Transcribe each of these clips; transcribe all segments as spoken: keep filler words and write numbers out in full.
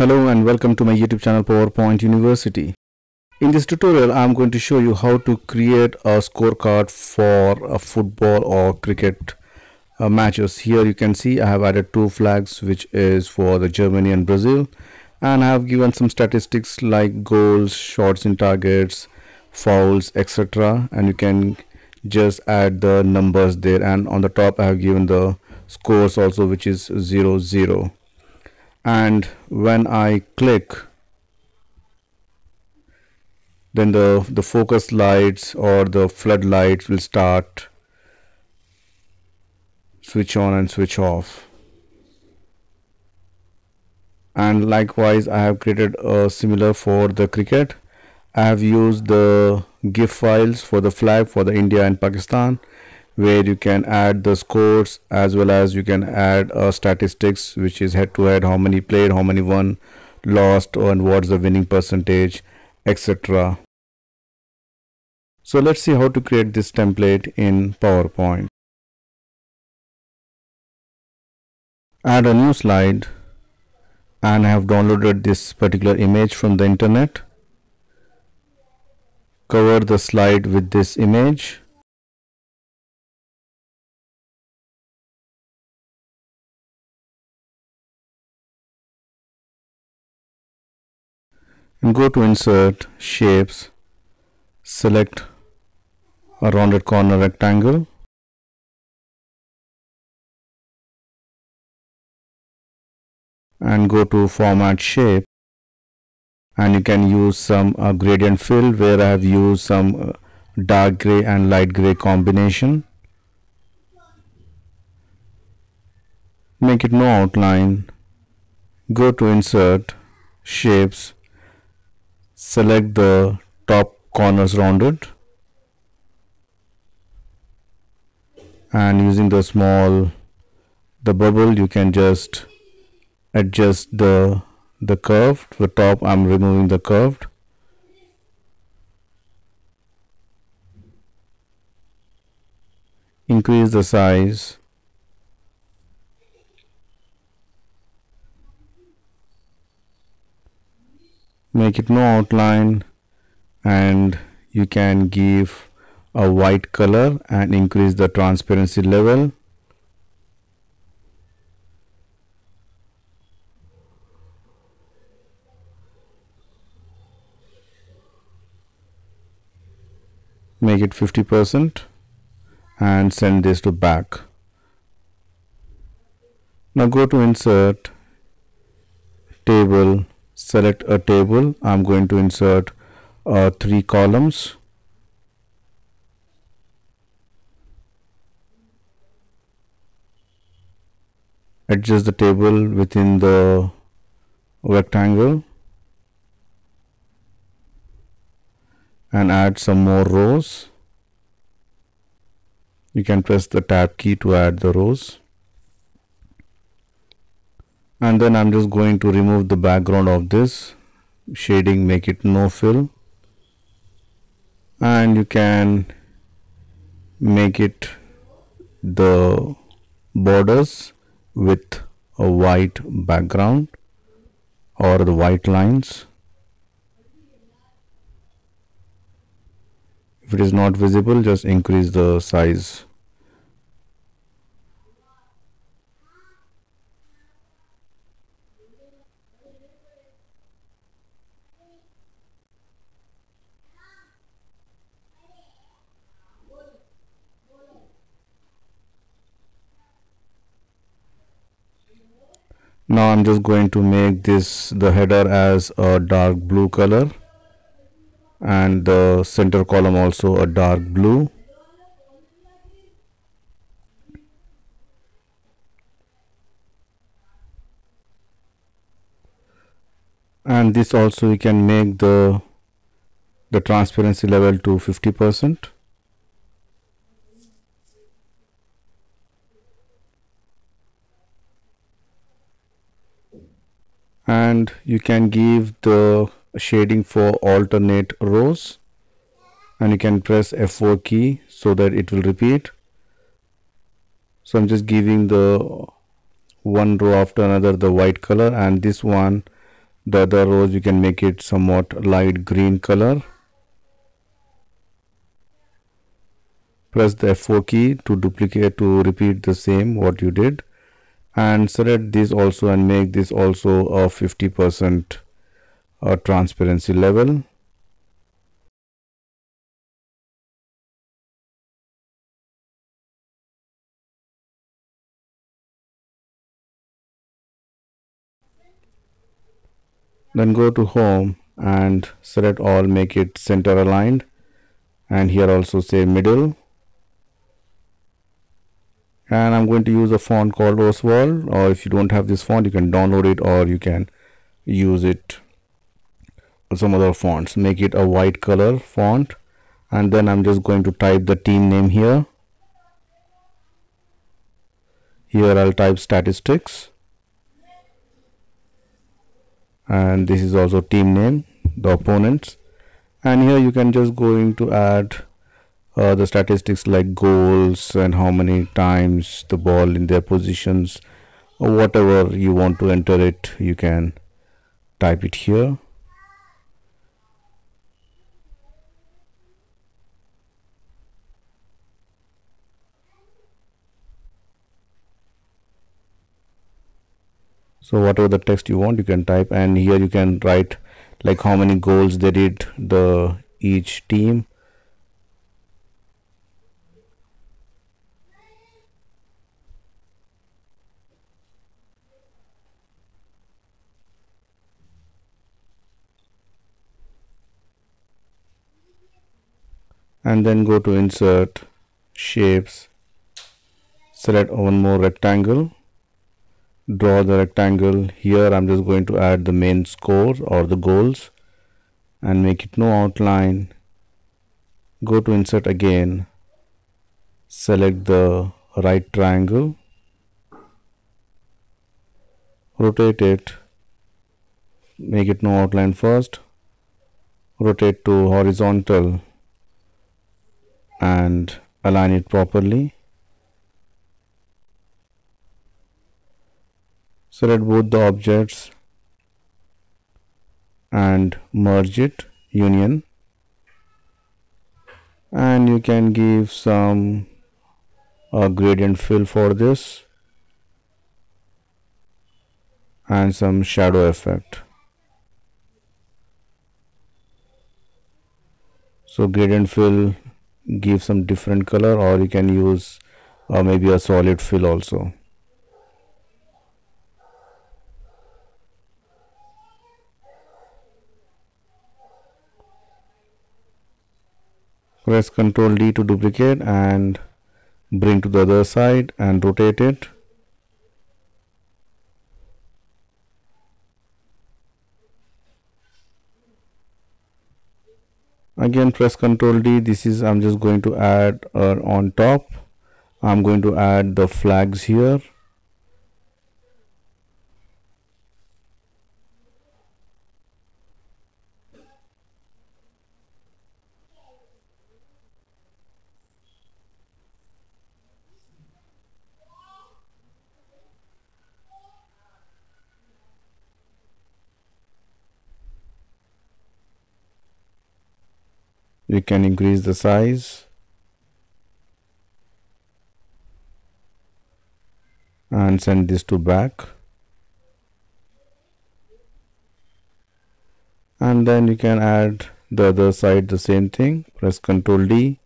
Hello and welcome to my YouTube channel PowerPoint University. In this tutorial I am going to show you how to create a scorecard for a football or cricket uh, matches. Here you can see I have added two flags, which is for the Germany and Brazil, and I have given some statistics like goals, shots in targets, fouls, et cetera, and you can just add the numbers there, and on the top I have given the scores also, which is zero zero. And when I click, then the the focus lights or the floodlights will start switch on and switch off. And likewise I have created a similar for the cricket. I have used the GIF files for the flag for the India and Pakistan, where you can add the scores as well as you can add uh, statistics, which is head to head, how many played, how many won, lost, and what's the winning percentage, et cetera. So let's see how to create this template in PowerPoint. Add a new slide, and I have downloaded this particular image from the internet. Cover the slide with this image. And go to Insert, Shapes, select a rounded corner rectangle, and go to Format Shape, and you can use some uh, gradient fill, where I have used some uh, dark gray and light gray combination. Make it no outline. Go to Insert, Shapes, select the top corners rounded, and using the small the bubble you can just adjust the the curve. The top I'm removing the curved, increase the size, make it no outline, and you can give a white color and increase the transparency level. Make it fifty percent and send this to back. Now go to Insert, Table, select a table. I'm going to insert uh, three columns. Adjust the table within the rectangle and add some more rows. You can press the Tab key to add the rows. And then I'm just going to remove the background of this shading, make it no fill, and you can make it the borders with a white background or the white lines. If it is not visible, just increase the size. Now I'm just going to make this the header as a dark blue color, and the center column also a dark blue. And this also you can make the the transparency level to fifty percent. And you can give the shading for alternate rows, and you can press F four key so that it will repeat. So I'm just giving the one row after another the white color, and this one The other rows you can make it somewhat light green color. Press the F four key to duplicate to repeat the same what you did, and select this also and make this also a fifty percent uh, transparency level. Then go to home and select all, make it center aligned, and here also say middle. And I'm going to use a font called Oswald, or if you don't have this font you can download it or you can use it some other fonts. Make it a white color font, and then I'm just going to type the team name here. Here I'll type statistics, and this is also team name, the opponents. And here you can just going to add uh, the statistics like goals and how many times the ball in their positions, or whatever you want to enter it, you can type it here. So whatever the text you want you can type, and here you can write like how many goals they did, the each team. And then go to insert, shapes, select one more rectangle, draw the rectangle. Here I'm just going to add the main score or the goals and make it no outline. Go to insert again, select the right triangle, rotate it, make it no outline first, rotate to horizontal and align it properly. Select both the objects and merge it, union, and you can give some uh, gradient fill for this and some shadow effect. So gradient fill gives some different color, or you can use uh, maybe a solid fill also. Press Ctrl D to duplicate and bring to the other side and rotate it. Again press Ctrl D. This is I'm just going to add uh, on top. I'm going to add the flags here. You can increase the size and send this to back, and then you can add the other side the same thing. Press Ctrl D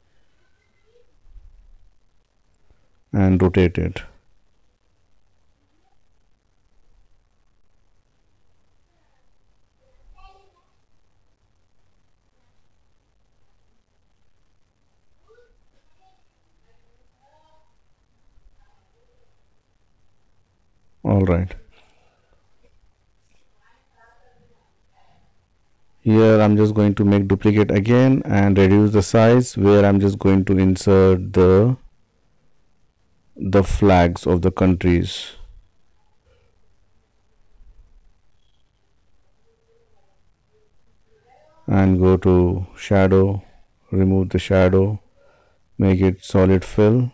and rotate it. Alright, here I'm just going to make duplicate again and reduce the size, where I'm just going to insert the the flags of the countries. And go to shadow, remove the shadow, make it solid fill,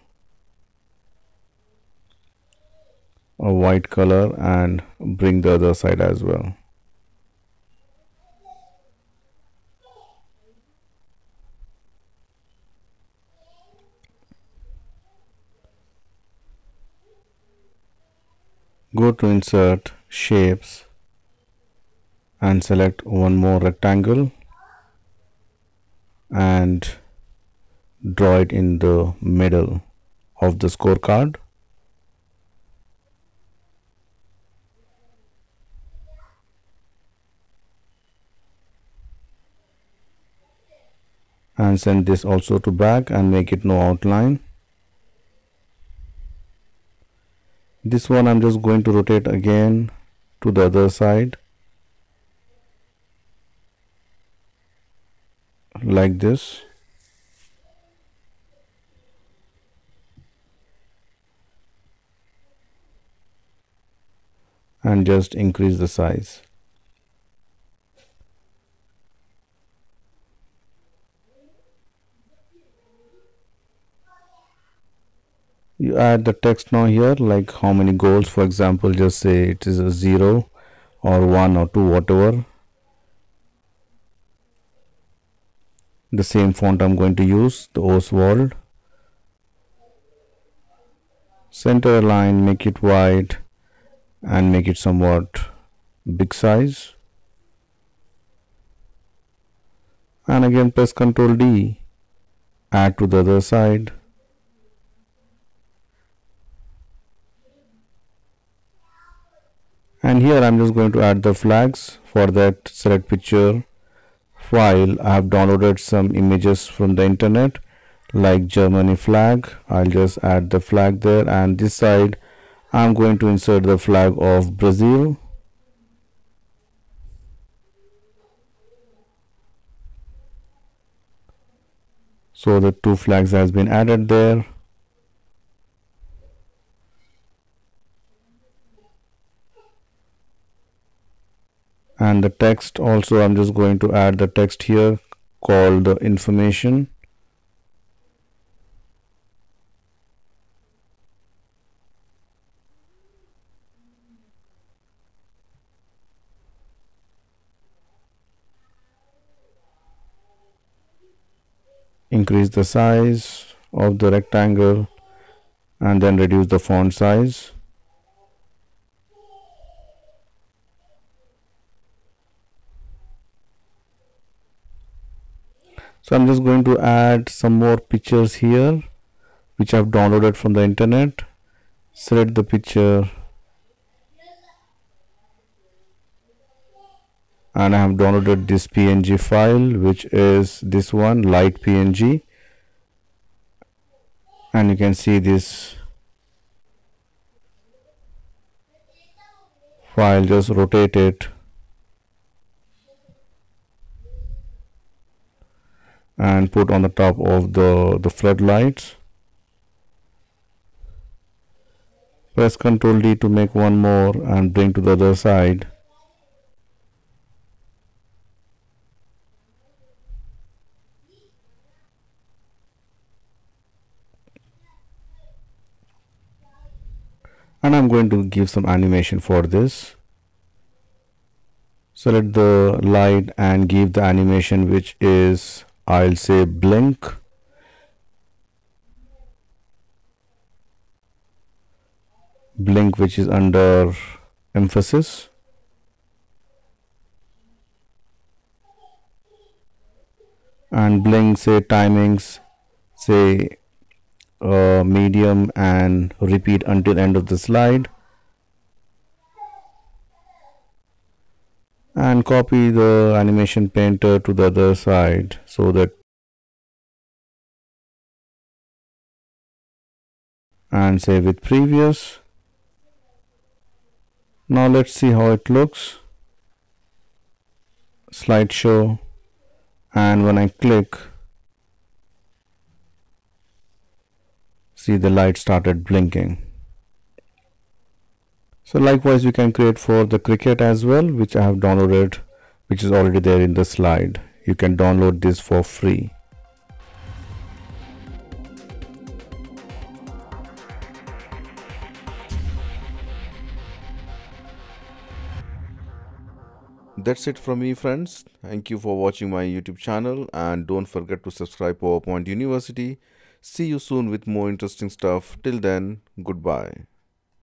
a white color, and bring the other side as well. Go to Insert, Shapes, and select one more rectangle and draw it in the middle of the scorecard. And send this also to back and make it no outline. This one I'm just going to rotate again to the other side like this. And just increase the size. You add the text now here, like how many goals, for example, just say it is a zero or one or two, whatever. The same font I'm going to use, the Oswald. Center align, make it wide and make it somewhat big size. And again, press Ctrl D, add to the other side. And here I'm just going to add the flags. For that, select picture file. I have downloaded some images from the internet, like Germany flag. I'll just add the flag there, and this side I'm going to insert the flag of Brazil. So the two flags has been added there. And the text also, I'm just going to add the text here called the information. Increase the size of the rectangle and then reduce the font size. So I'm just going to add some more pictures here, which I've downloaded from the internet. Select the picture. And I have downloaded this P N G file, which is this one, light P N G. And you can see this file, just rotate it. And put on the top of the, the floodlights. Press Ctrl D to make one more and bring to the other side. And I'm going to give some animation for this. Select the light and give the animation, which is, I'll say, blink, blink, which is under emphasis. And blink, say timings, say uh, medium, and repeat until end of the slide. And copy the animation painter to the other side so that, and save with previous. Now let's see how it looks. Slideshow, and when I click, see the light started blinking. So likewise, you can create for the cricket as well, which I have downloaded, which is already there in the slide. You can download this for free. That's it from me, friends. Thank you for watching my YouTube channel, and don't forget to subscribe to PowerPoint University. See you soon with more interesting stuff. Till then, goodbye.